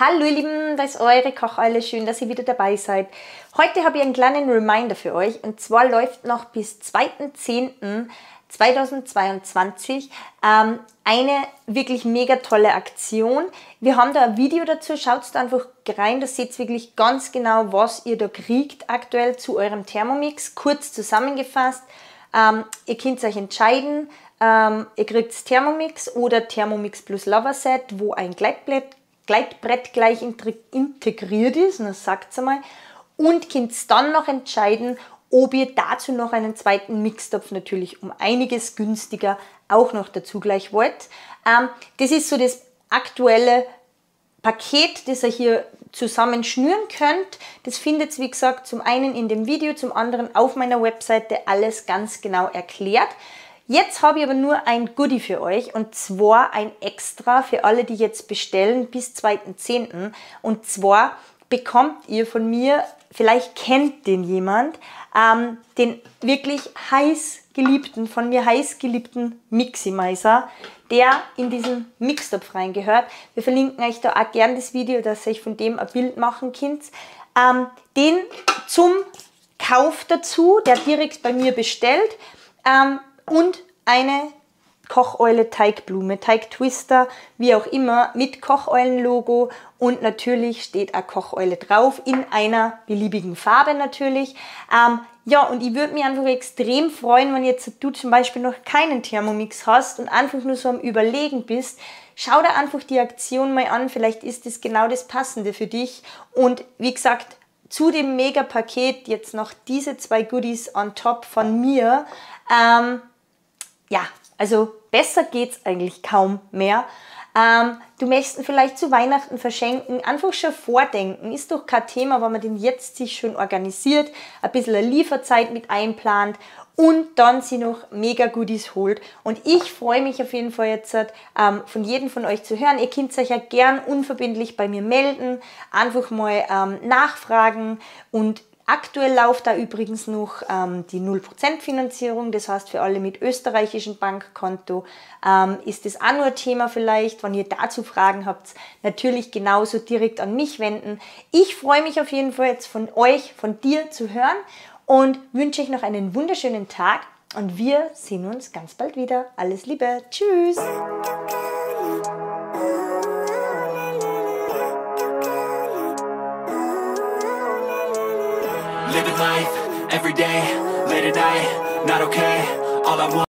Hallo ihr Lieben, das ist eure KochEule, schön, dass ihr wieder dabei seid. Heute habe ich einen kleinen Reminder für euch und zwar läuft noch bis 2.10.2022 eine wirklich mega tolle Aktion. Wir haben da ein Video dazu, schaut da einfach rein, da seht ihr wirklich ganz genau, was ihr da kriegt aktuell zu eurem Thermomix, kurz zusammengefasst. Ihr könnt euch entscheiden, ihr kriegt Thermomix oder Thermomix Plus Lover Set, wo ein Gleitbrett gleich integriert ist, das sagt einmal, und könnt dann noch entscheiden, ob ihr dazu noch einen zweiten Mixtopf natürlich um einiges günstiger auch noch dazu gleich wollt. Das ist so das aktuelle Paket, das ihr hier zusammenschnüren könnt. Das findet ihr, wie gesagt, zum einen in dem Video, zum anderen auf meiner Webseite alles ganz genau erklärt. Jetzt habe ich aber nur ein Goodie für euch und zwar ein Extra für alle, die jetzt bestellen bis 2.10. Und zwar bekommt ihr von mir, vielleicht kennt den jemand, den wirklich heiß geliebten Miximizer, der in diesen Mixtopf reingehört. Wir verlinken euch da auch gern das Video, dass ihr euch von dem ein Bild machen könnt. Den zum Kauf dazu, der direkt bei mir bestellt. Und eine KochEule Teigblume, Teigtwister, wie auch immer, mit KochEulen-Logo und natürlich steht auch KochEule drauf, in einer beliebigen Farbe natürlich. Ja, und ich würde mich einfach extrem freuen, wenn jetzt du zum Beispiel noch keinen Thermomix hast und einfach nur so am Überlegen bist, schau dir einfach die Aktion mal an, vielleicht ist das genau das Passende für dich und wie gesagt, zu dem Mega-Paket jetzt noch diese zwei Goodies on top von mir. Ja, also besser geht's eigentlich kaum mehr. Du möchtest ihn vielleicht zu Weihnachten verschenken, einfach schon vordenken, ist doch kein Thema, wenn man den jetzt sich schon organisiert, ein bisschen eine Lieferzeit mit einplant und dann sie noch mega Goodies holt. Und ich freue mich auf jeden Fall jetzt von jedem von euch zu hören. Ihr könnt euch ja gern unverbindlich bei mir melden, einfach mal nachfragen und aktuell läuft da übrigens noch die 0% Finanzierung, das heißt für alle mit österreichischem Bankkonto ist das auch nur ein Thema vielleicht. Wenn ihr dazu Fragen habt, natürlich genauso direkt an mich wenden. Ich freue mich auf jeden Fall jetzt von euch, von dir zu hören und wünsche euch noch einen wunderschönen Tag und wir sehen uns ganz bald wieder. Alles Liebe, tschüss! Living life, every day, late at night, not okay, all I want